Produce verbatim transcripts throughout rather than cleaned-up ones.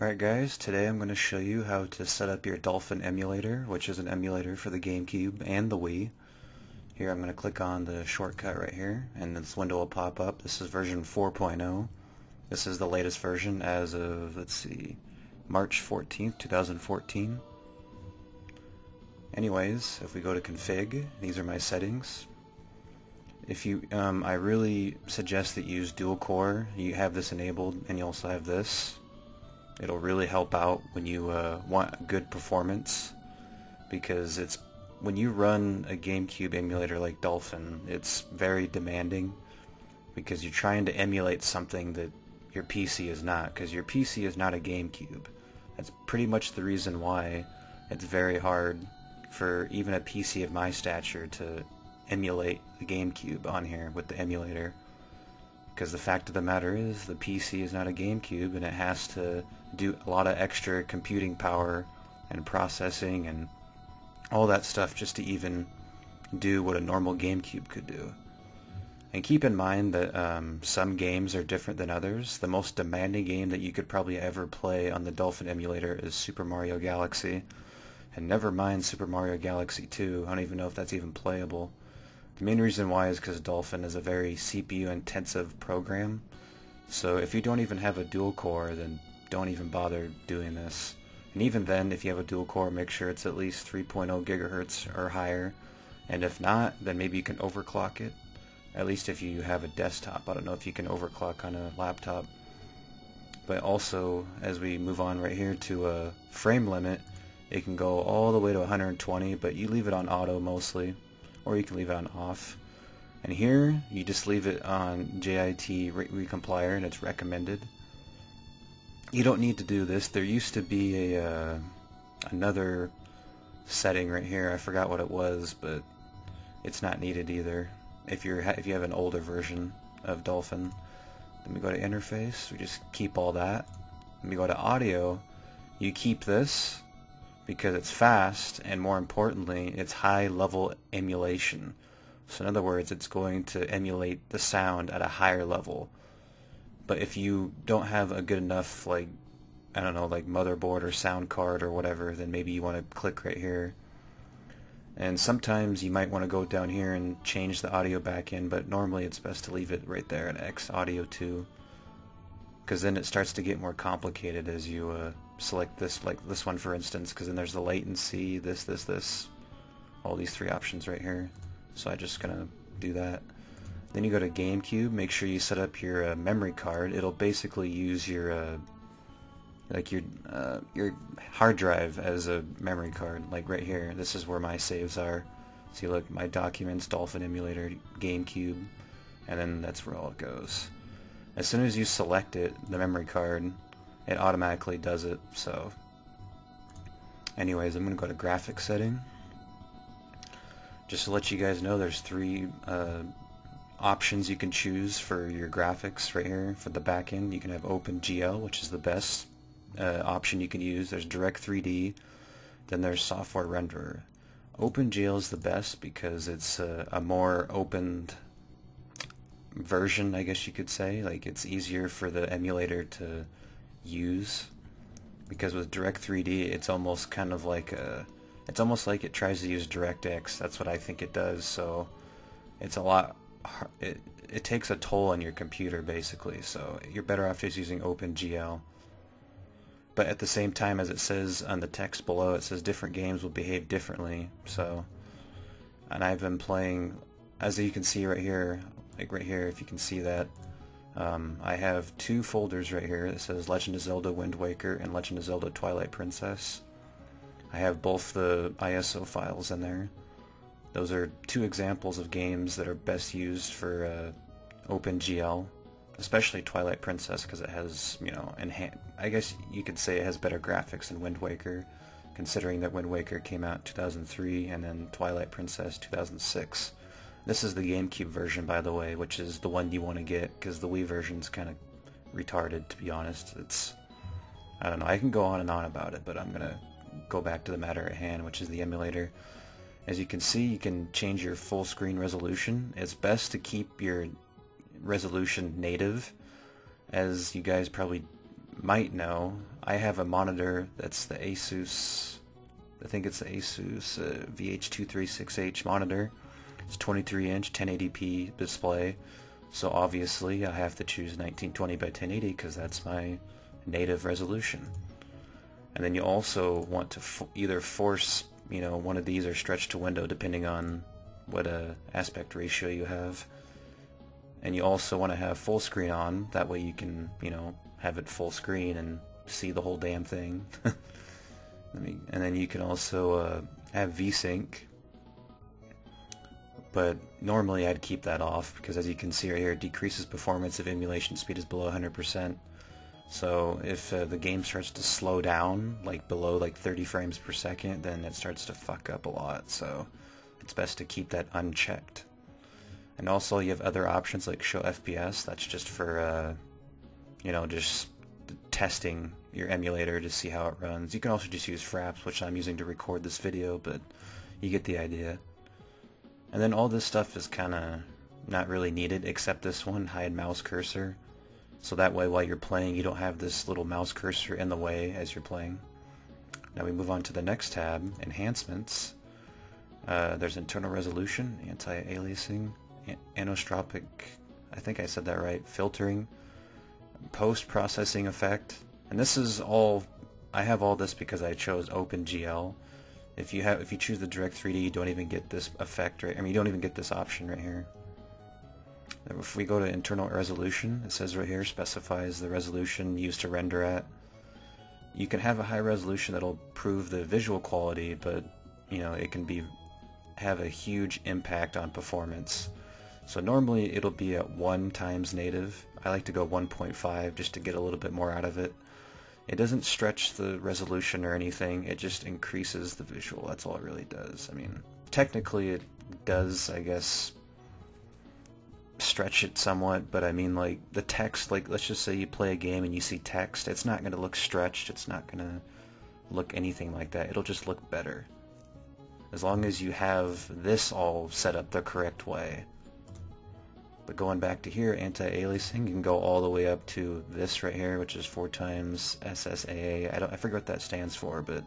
Alright guys, today I'm going to show you how to set up your Dolphin emulator, which is an emulator for the GameCube and the Wii. Here I'm going to click on the shortcut right here, and this window will pop up. This is version four point oh. This is the latest version as of, let's see, March fourteenth, two thousand fourteen. Anyways, if we go to config, these are my settings. If you, um, I really suggest that you use dual core. You have this enabled, and you also have this. It'll really help out when you uh, want good performance, because it's when you run a GameCube emulator like Dolphin, it's very demanding because you're trying to emulate something that your P C is not, because your P C is not a GameCube. That's pretty much the reason why it's very hard for even a P C of my stature to emulate the GameCube on here with the emulator. Because the fact of the matter is, the P C is not a GameCube, and it has to do a lot of extra computing power and processing and all that stuff just to even do what a normal GameCube could do. And keep in mind that um, some games are different than others. The most demanding game that you could probably ever play on the Dolphin emulator is Super Mario Galaxy. And never mind Super Mario Galaxy two, I don't even know if that's even playable. The main reason why is because Dolphin is a very C P U-intensive program, so if you don't even have a dual core, then don't even bother doing this. And even then, if you have a dual core, make sure it's at least three point oh gigahertz or higher, and if not, then maybe you can overclock it, at least if you have a desktop. I don't know if you can overclock on a laptop. But also, as we move on right here to a frame limit, it can go all the way to one hundred twenty, but you leave it on auto mostly. Or you can leave it on off. And here, you just leave it on J I T Recomplier, and it's recommended. You don't need to do this. There used to be a uh, another setting right here. I forgot what it was, but it's not needed either. If you're ha if you have an older version of Dolphin, then we go to interface. We just keep all that. Then we go to audio. You keep this, because it's fast, and more importantly, it's high-level emulation. So in other words, it's going to emulate the sound at a higher level. But if you don't have a good enough, like, I don't know, like motherboard or sound card or whatever, then maybe you want to click right here. And sometimes you might want to go down here and change the audio back in, but normally it's best to leave it right there at X Audio two, because then it starts to get more complicated as you... Uh, select this, like this one for instance, because then there's the latency, this, this, this, all these three options right here. So I'm just gonna do that. Then you go to GameCube, make sure you set up your uh, memory card. It'll basically use your uh, like your uh, your hard drive as a memory card. Like right here, this is where my saves are. See, look, my documents, Dolphin emulator, GameCube, and then that's where all it goes. As soon as you select it, the memory card, it automatically does it. So anyways, I'm gonna go to graphics setting. Just to let you guys know, there's three uh, options you can choose for your graphics right here. For the back end, you can have OpenGL, which is the best uh, option you can use. There's Direct three D, then there's software renderer. OpenGL is the best because it's a, a more opened version, I guess you could say. Like, it's easier for the emulator to use, because with Direct three D, it's almost kind of like a it's almost like it tries to use DirectX. That's what I think it does. So it's a lot it, it takes a toll on your computer basically, so you're better off just using OpenGL. But at the same time, as it says on the text below, it says different games will behave differently. So, and I've been playing, as you can see right here, like right here if you can see that, Um, I have two folders right here that says Legend of Zelda: Wind Waker and Legend of Zelda: Twilight Princess. I have both the I S O files in there. Those are two examples of games that are best used for uh, OpenGL, especially Twilight Princess, because it has, you know, enhan- I guess you could say it has better graphics than Wind Waker, considering that Wind Waker came out in two thousand three and then Twilight Princess two thousand six. This is the GameCube version, by the way, which is the one you want to get, because the Wii version's kind of retarded, to be honest. It's, I don't know, I can go on and on about it, but I'm going to go back to the matter at hand, which is the emulator. As you can see, you can change your full screen resolution. It's best to keep your resolution native, as you guys probably might know, I have a monitor that's the Asus, I think it's the Asus uh, V H two thirty-six H monitor. It's twenty-three inch ten eighty p display, so obviously I have to choose nineteen twenty by ten eighty because that's my native resolution. And then you also want to f either force, you know, one of these or stretch to window depending on what uh, aspect ratio you have. And you also want to have full screen on, that way you can, you know, have it full screen and see the whole damn thing. Let me, and then you can also uh, have VSync, but normally I'd keep that off because, as you can see right here, it decreases performance if emulation speed is below one hundred percent. So if uh, the game starts to slow down, like below like thirty frames per second, then it starts to fuck up a lot, so it's best to keep that unchecked. And also you have other options like show F P S, that's just for uh, you know, just testing your emulator to see how it runs. You can also just use Fraps, which I'm using to record this video, but you get the idea. And then all this stuff is kinda not really needed except this one, hide mouse cursor. So that way while you're playing you don't have this little mouse cursor in the way as you're playing. Now we move on to the next tab, enhancements. Uh, there's internal resolution, anti-aliasing, anisotropic, I think I said that right, filtering, post-processing effect, and this is all, I have all this because I chose OpenGL. If you have, if you choose the Direct three D, you don't even get this effect, right? I mean, you don't even get this option right here. If we go to internal resolution, it says right here, specifies the resolution used to render at. You can have a high resolution that'll improve the visual quality, but, you know, it can be, have a huge impact on performance. So normally it'll be at one times native. I like to go one point five just to get a little bit more out of it. It doesn't stretch the resolution or anything, it just increases the visual, that's all it really does. I mean, technically it does, I guess, stretch it somewhat, but I mean, like, the text, like, let's just say you play a game and you see text, it's not going to look stretched, it's not going to look anything like that, it'll just look better. As long as you have this all set up the correct way. But going back to here, anti-aliasing can go all the way up to this right here, which is four times S S A A. I don't, I forget what that stands for, but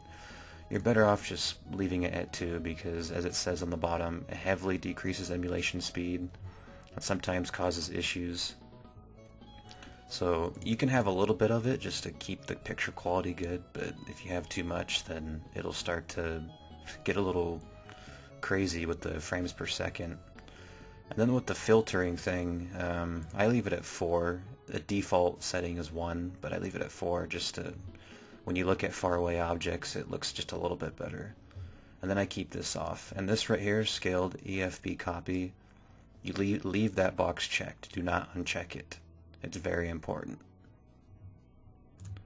you're better off just leaving it at two because, as it says on the bottom, it heavily decreases emulation speed and sometimes causes issues. So you can have a little bit of it just to keep the picture quality good, but if you have too much, then it'll start to get a little crazy with the frames per second. And then with the filtering thing, um, I leave it at four. The default setting is one, but I leave it at four just to, when you look at faraway objects, it looks just a little bit better. And then I keep this off. And this right here, scaled E F B copy, you leave, leave that box checked. Do not uncheck it. It's very important.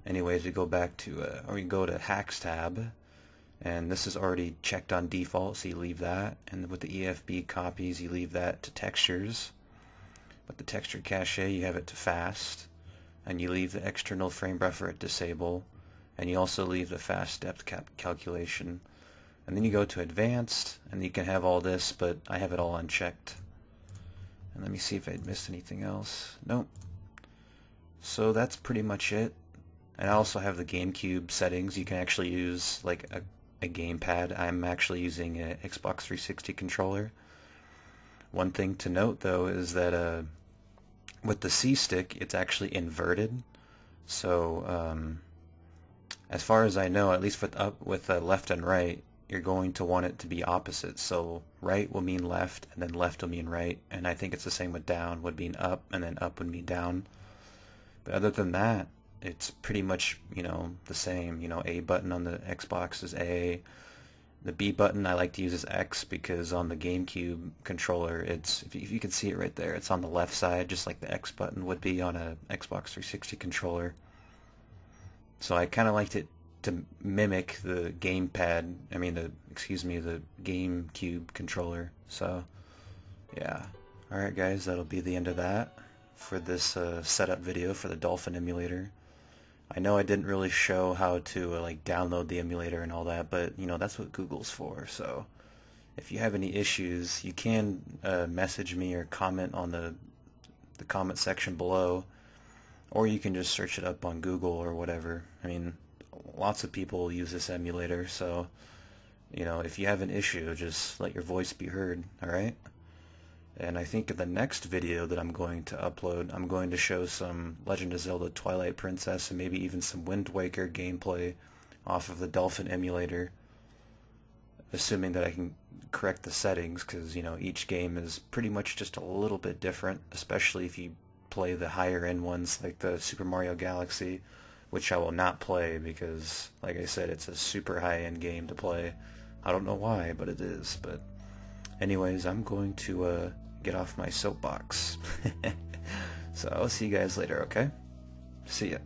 Anyways, we go back to, uh, or we go to Hacks tab. And this is already checked on default, so you leave that. And with the E F B copies, you leave that to textures. With the texture cache, you have it to fast. And you leave the external frame buffer at disable. And you also leave the fast depth cap calculation. And then you go to advanced, and you can have all this, but I have it all unchecked. And let me see if I missed anything else. Nope. So that's pretty much it. And I also have the GameCube settings. You can actually use, like, a a gamepad. I'm actually using an Xbox three sixty controller. One thing to note though is that uh, with the C stick it's actually inverted, so um, as far as I know, at least with up with uh, left and right, you're going to want it to be opposite, so right will mean left and then left will mean right, and I think it's the same with down, would mean up and then up would mean down. But other than that, it's pretty much, you know, the same. You know, A button on the Xbox is A. The B button I like to use is X because on the GameCube controller, it's, if you can see it right there, it's on the left side, just like the X button would be on a Xbox three sixty controller. So I kind of liked it to mimic the gamepad. I mean, the excuse me, the GameCube controller. So, yeah. All right, guys, that'll be the end of that for this uh, setup video for the Dolphin emulator. I know I didn't really show how to uh, like download the emulator and all that, but you know, that's what Google's for. So if you have any issues, you can uh, message me or comment on the the comment section below, or you can just search it up on Google or whatever. I mean, lots of people use this emulator, so, you know, if you have an issue, just let your voice be heard, alright? And I think in the next video that I'm going to upload, I'm going to show some Legend of Zelda Twilight Princess and maybe even some Wind Waker gameplay off of the Dolphin emulator, assuming that I can correct the settings, because, you know, each game is pretty much just a little bit different, especially if you play the higher end ones like the Super Mario Galaxy, which I will not play because, like I said, it's a super high end game to play. I don't know why, but it is. But anyways, I'm going to uh, get off my soapbox. So I'll see you guys later, okay? See ya.